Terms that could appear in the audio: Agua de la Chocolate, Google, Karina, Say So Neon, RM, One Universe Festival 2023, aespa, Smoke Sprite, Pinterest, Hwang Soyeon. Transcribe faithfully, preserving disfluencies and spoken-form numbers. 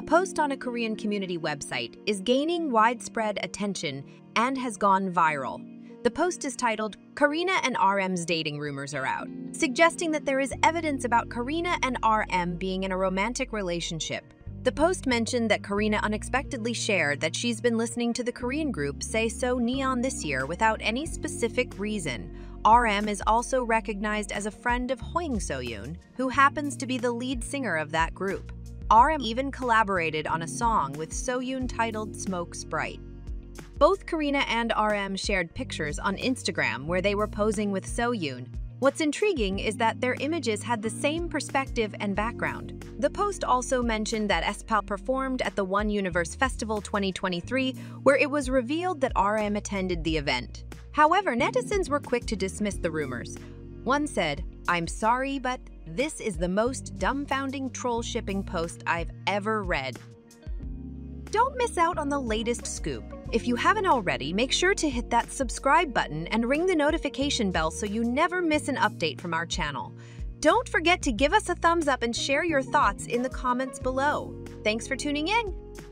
A post on a Korean community website is gaining widespread attention and has gone viral. The post is titled, "Karina and R M's Dating Rumors Are Out," suggesting that there is evidence about Karina and R M being in a romantic relationship. The post mentioned that Karina unexpectedly shared that she's been listening to the Korean group Say So Neon this year without any specific reason. R M is also recognized as a friend of Hwang Soyeon, who happens to be the lead singer of that group. R M even collaborated on a song with Soyeon titled "Smoke Sprite." Both Karina and R M shared pictures on Instagram where they were posing with Soyeon. What's intriguing is that their images had the same perspective and background. The post also mentioned that aespa performed at the One Universe Festival twenty twenty-three, where it was revealed that R M attended the event. However, netizens were quick to dismiss the rumors. One said, "I'm sorry, but this is the most dumbfounding troll shipping post I've ever read." Don't miss out on the latest scoop. If you haven't already, make sure to hit that subscribe button and ring the notification bell so you never miss an update from our channel. Don't forget to give us a thumbs up and share your thoughts in the comments below. Thanks for tuning in.